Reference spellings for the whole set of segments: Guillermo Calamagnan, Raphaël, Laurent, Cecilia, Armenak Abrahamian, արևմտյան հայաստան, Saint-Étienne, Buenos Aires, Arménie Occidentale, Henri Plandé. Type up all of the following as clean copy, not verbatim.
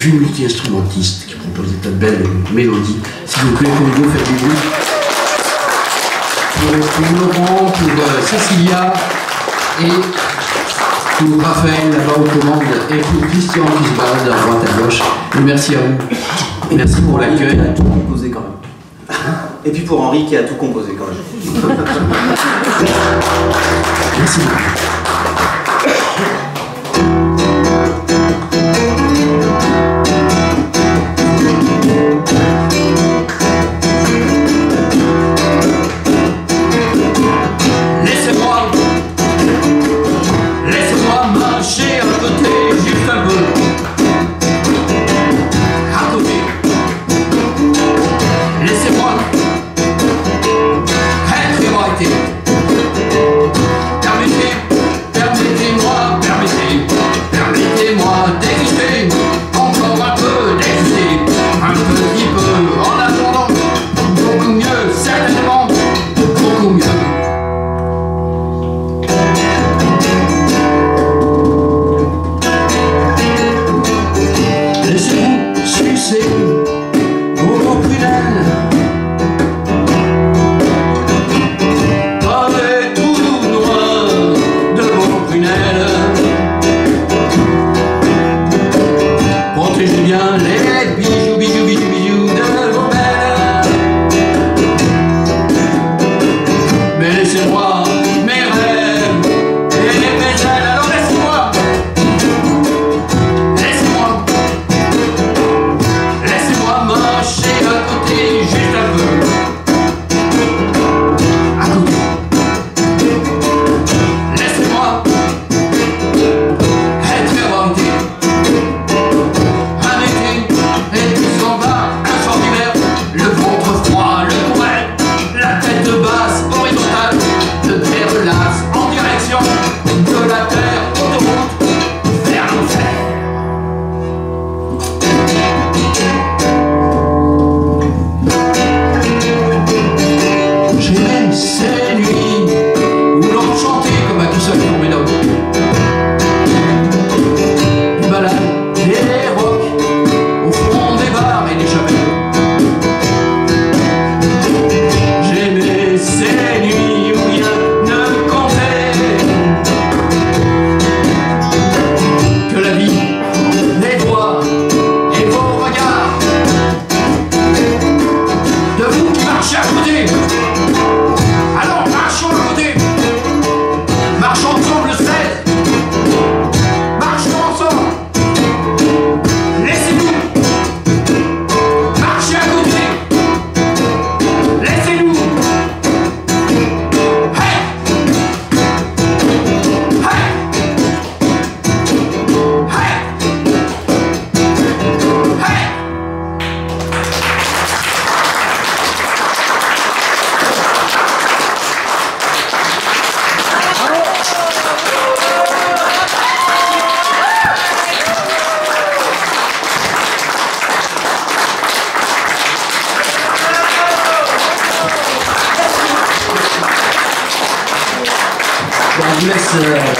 du multi-instrumentiste qui propose des tas de belles mélodies. Si vous pouvez, pour nous, faites des bruits. Pour Laurent, pour Cecilia et pour Raphaël, là-bas aux commandes, et pour Christian qui se balade à droite à gauche. Et merci à vous. Et merci pour l'accueil. Il a tout composé quand même. Et puis pour Henri qui a tout composé quand même. Merci.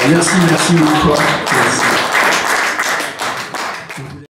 Merci, merci beaucoup.